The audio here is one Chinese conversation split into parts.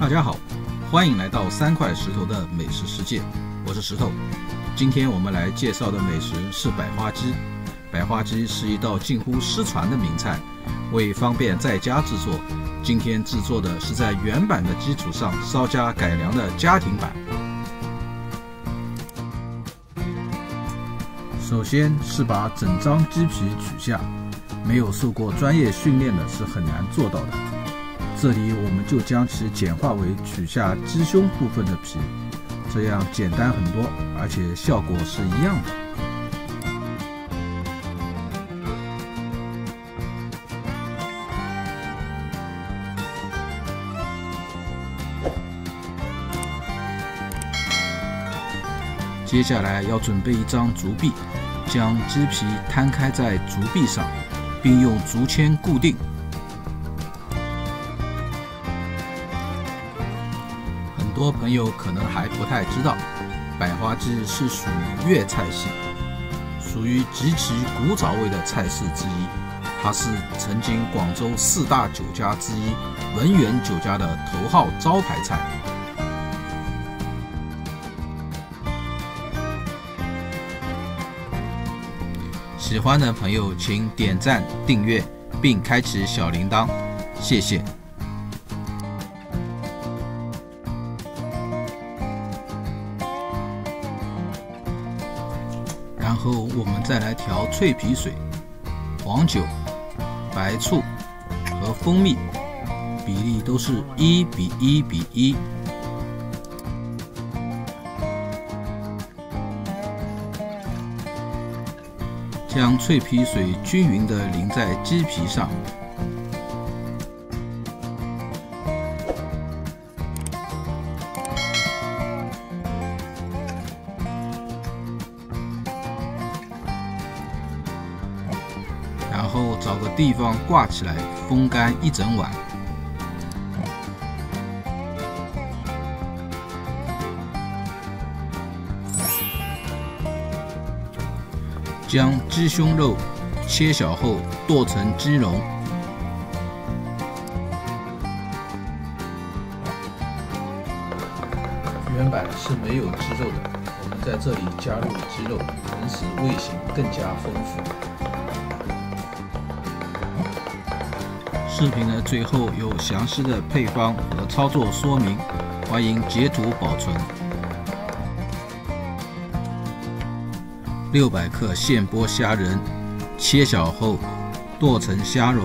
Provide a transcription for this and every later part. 大家好，欢迎来到三块石头的美食世界，我是石头。今天我们来介绍的美食是百花鸡。百花鸡是一道近乎失传的名菜，为方便在家制作，今天制作的是在原版的基础上稍加改良的家庭版。首先是把整张鸡皮取下，没有受过专业训练的是很难做到的。 这里我们就将其简化为取下鸡胸部分的皮，这样简单很多，而且效果是一样的。接下来要准备一张竹篦，将鸡皮摊开在竹篦上，并用竹签固定。 很多朋友可能还不太知道，百花鸡是属于粤菜系，属于极其古早味的菜式之一。它是曾经广州四大酒家之一文园酒家的头号招牌菜。喜欢的朋友请点赞、订阅并开启小铃铛，谢谢。 然后我们再来调脆皮水、黄酒、白醋和蜂蜜，比例都是1:1:1。将脆皮水均匀地淋在鸡皮上。 然后找个地方挂起来，风干一整晚。将鸡胸肉切小后剁成鸡蓉，原版是没有鸡肉的，我们在这里加入鸡肉，能使味型更加丰富。 视频的最后有详细的配方和操作说明，欢迎截图保存。600克现剥虾仁，切小后剁成虾蓉。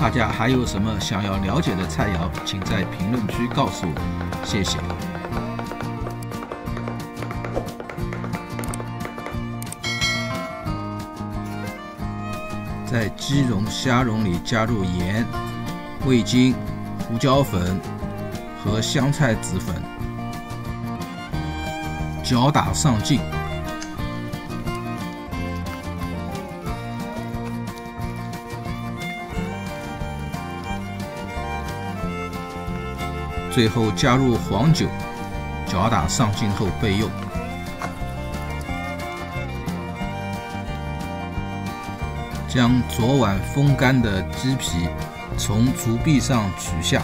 大家还有什么想要了解的菜肴，请在评论区告诉我，谢谢。 在鸡蓉、虾蓉里加入盐、味精、胡椒粉和香菜籽粉，搅打上劲。最后加入黄酒，搅打上劲后备用。 将昨晚风干的鸡皮从竹篦上取下，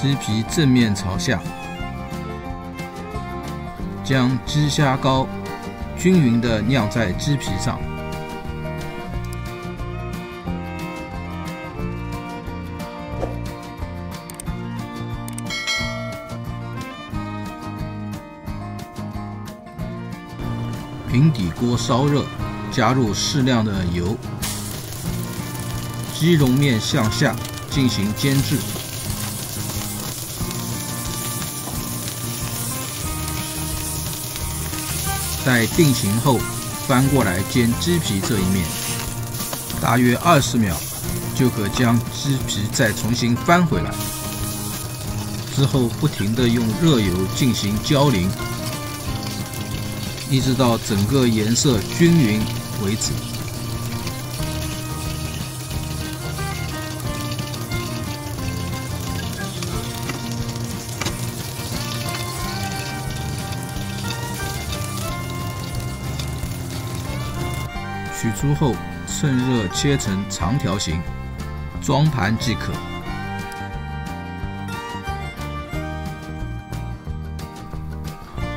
鸡皮正面朝下，将鸡虾膏均匀地酿在鸡皮上。 平底锅烧热，加入适量的油，鸡蓉面向下进行煎制。待定型后，翻过来煎鸡皮这一面，大约20秒就可将鸡皮再重新翻回来。之后不停地用热油进行浇淋。 一直到整个颜色均匀为止。取出后趁热切成长条形，装盘即可。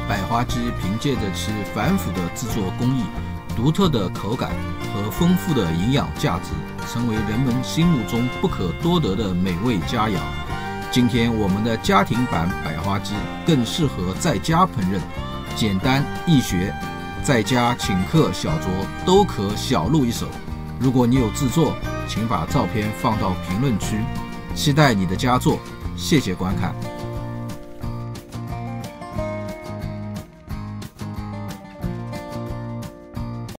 百花鸡凭借着其繁复的制作工艺、独特的口感和丰富的营养价值，成为人们心目中不可多得的美味佳肴。今天我们的家庭版百花鸡更适合在家烹饪，简单易学。 在家请客小酌都可小露一手。如果你有制作，请把照片放到评论区，期待你的佳作。谢谢观看。